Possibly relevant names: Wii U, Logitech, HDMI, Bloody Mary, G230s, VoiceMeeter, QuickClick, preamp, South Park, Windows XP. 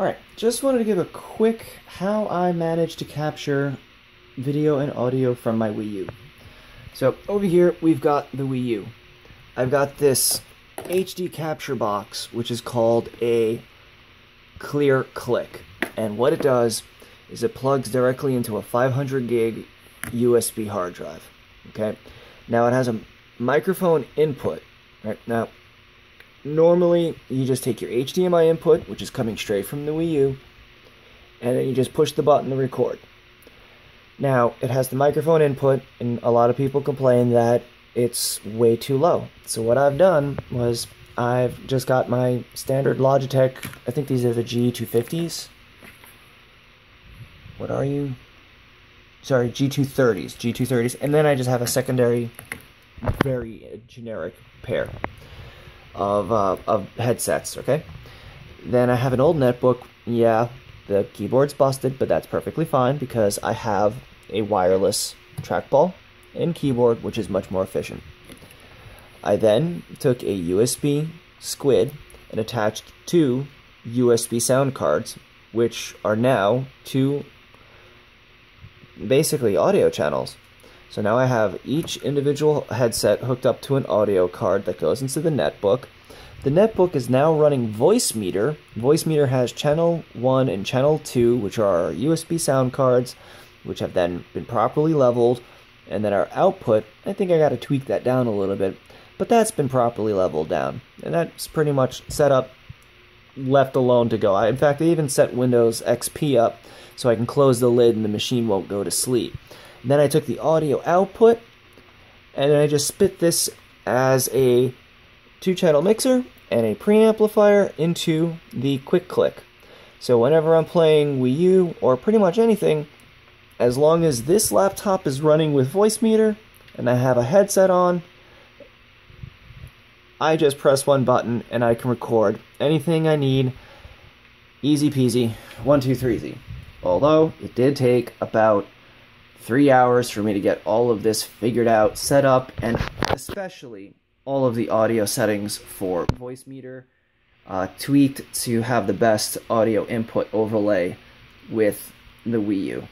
Alright, just wanted to give a quick how I managed to capture video and audio from my Wii U. So over here we've got the Wii U. I've got this HD capture box which is called a QuickClick, and what it does is it plugs directly into a 500 gig USB hard drive. Okay, now it has a microphone input. Right now, normally you just take your HDMI input, which is coming straight from the Wii U, and then you just push the button to record. Now it has the microphone input, and a lot of people complain that it's way too low. So what I've done was I've just got my standard Logitech, I think these are the G250s. What are you? Sorry, G230s, and then I just have a secondary, very generic pair of headsets, okay? Then I have an old netbook. Yeah, the keyboard's busted, but that's perfectly fine because I have a wireless trackball and keyboard, which is much more efficient. I then took a USB squid and attached two USB sound cards, which are now two basically audio channels. So now I have each individual headset hooked up to an audio card that goes into the netbook. The netbook is now running VoiceMeeter. VoiceMeeter has channel 1 and channel 2, which are USB sound cards, which have then been properly leveled. And then our output, I think I got to tweak that down a little bit, but that's been properly leveled down. And that's pretty much set up, left alone to go. In fact, I even set Windows XP up so I can close the lid and the machine won't go to sleep. And then I took the audio output, and I just spit this as a two-channel mixer and a preamplifier into the QuickClick. So whenever I'm playing Wii U or pretty much anything, as long as this laptop is running with VoiceMeeter and I have a headset on, I just press one button and I can record anything I need. Easy peasy, 1, 2, 3, easy. Although it did take about 3 hours for me to get all of this figured out, set up, and especially all of the audio settings for VoiceMeeter tweaked to have the best audio input overlay with the Wii U.